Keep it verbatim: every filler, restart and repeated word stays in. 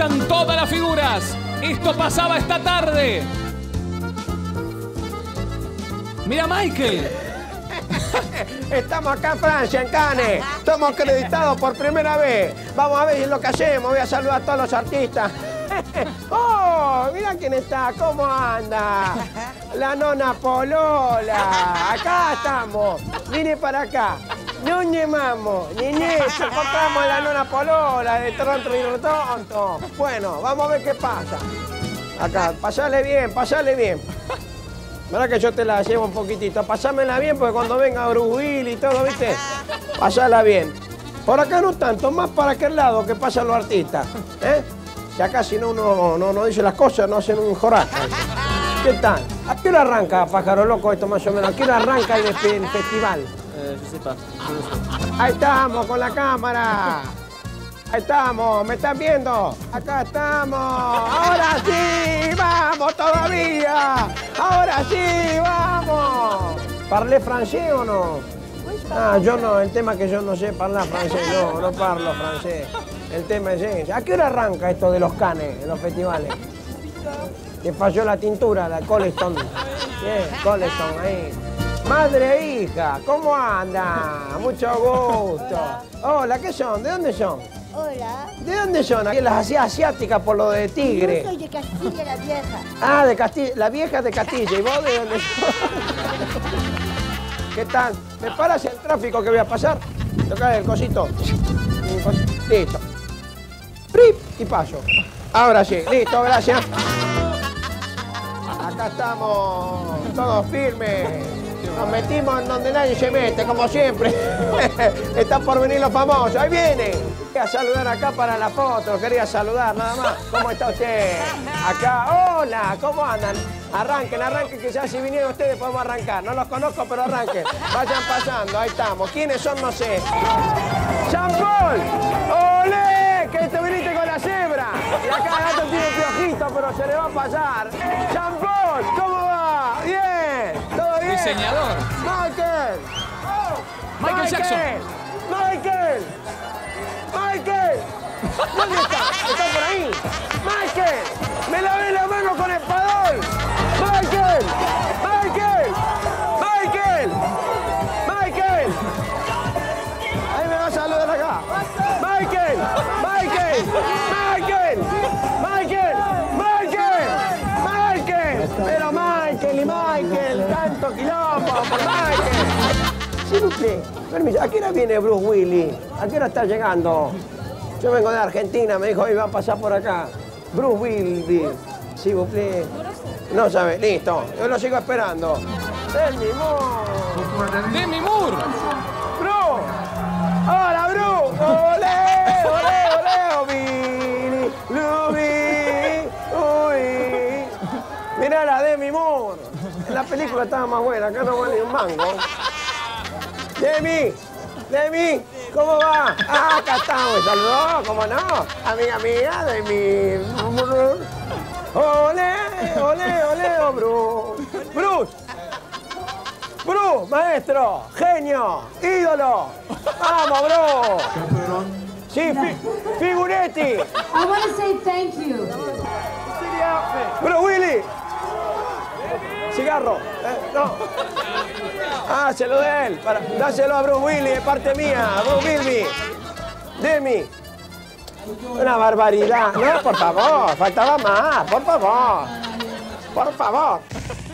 están todas las figuras. Esto pasaba esta tarde. Mira, Michael. Estamos acá en Francia, en Cannes. Estamos acreditados por primera vez. Vamos a ver lo que hacemos. Voy a saludar a todos los artistas. ¡Oh! Mira quién está, cómo anda. La nona Polola. Acá estamos. Mire para acá. No ñemamos, niñez, encontramos la nona Polola de Toronto y Rotonto. Bueno, vamos a ver qué pasa. Acá, pasale bien, pasale bien. Verá que yo te la llevo un poquitito. Pasámela bien porque cuando venga Bruce Willis y todo, ¿viste? Pasala bien. Por acá no tanto, más para aquel lado que pasan los artistas. ¿Eh? Si acá si no uno no, no dice las cosas, no hacen un jorazo. ¿Qué tal? ¿A qué hora arranca, pájaro loco, esto más o menos? ¿A qué hora arranca el, el festival? Ahí estamos con la cámara. Ahí estamos, ¿me están viendo? Acá estamos. Ahora sí, vamos todavía. Ahora sí, vamos. ¿Parlé francés o no? Ah, yo no, el tema es que yo no sé hablar francés. No, no parlo francés. El tema es ese. ¿A qué hora arranca esto de los Cannes, de los festivales? Te falló la tintura, la Coleston. Yeah, Coleston, ahí. Madre e hija, ¿cómo anda? Mucho gusto. Hola. Hola, ¿qué son? ¿De dónde son? Hola. ¿De dónde son? Aquí las hacía asiáticas por lo de Tigre. Yo soy de Castilla la Vieja. Ah, de Castilla, la Vieja de Castilla. ¿Y vos de dónde sos? ¿Qué tal? ¿Me paras el tráfico que voy a pasar? Tocar el cosito. El cosito. Listo. ¡Prip! Y paso. Ahora sí. Listo, gracias. Acá estamos todos firmes. Nos metimos en donde nadie se mete, como siempre. Están por venir los famosos. ¡Ahí vienen! Quería saludar acá para la foto. Quería saludar nada más. ¿Cómo está usted? Acá. ¡Hola! ¿Cómo andan? Arranquen, arranquen, que ya si vinieron ustedes podemos arrancar. No los conozco, pero arranquen. Vayan pasando. Ahí estamos. ¿Quiénes son? No sé. ¡Jean Paul! ¡Olé! ¡Que te viniste con la cebra! Y acá el gato tiene un piojito, pero se le va a pasar. ¡Jean Paul! ¿Cómo va? ¡Bien! Diseñador. Michael. Oh, Michael. Michael Jackson. Michael. Michael. ¿Dónde está? ¿Está por ahí? Michael. Me lavé la mano con espadón. Michael. Michael. Michael. Michael. Ahí me va a saludar acá. Michael. Michael. Michael. Michael. Michael. Michael. Pero Michael y Michael. ¡Tanto quilombo, por Michael! Sí, permiso, ¿a qué hora viene Bruce Willis? ¿A qué hora está llegando? Yo vengo de Argentina, me dijo, hoy va a pasar por acá. Bruce Willis. Sí, buple. No sabe, listo. Yo lo sigo esperando. Demi Moore. Demi Moore. ¡Bruce! ¡Hola, Bruce! ¡Olé, olé, olé! ¡Lubi! ¡Uy! Mirá la Demi Moore. La película estaba más buena, acá no vale un mango. Demi, Demi, ¿cómo va? Ah, acá estamos, saludó, ¿cómo no? Amiga mía, Demi. Ole, ole, ole, Bruce. Bruce, Bruce, maestro, genio, ídolo. Vamos, Bruce. Sí, fi Figuretti. I want to say thank you. Bruce Willis. Cigarro, eh, no. Ah, se lo de él. Para, dáselo a Bruce Willis, de parte mía. Bruce Willis. Demi. Una barbaridad. No, por favor. Faltaba más. Por favor. Por favor.